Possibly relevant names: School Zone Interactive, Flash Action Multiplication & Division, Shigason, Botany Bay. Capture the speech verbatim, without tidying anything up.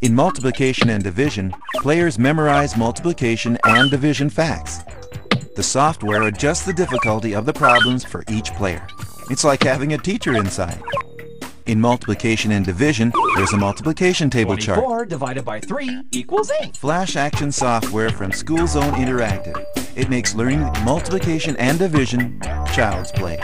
In multiplication and division, players memorize multiplication and division facts. The software adjusts the difficulty of the problems for each player. It's like having a teacher inside. In multiplication and division, there's a multiplication table chart. twenty-four divided by three equals eight. Flash Action software from School Zone Interactive. It makes learning multiplication and division child's play.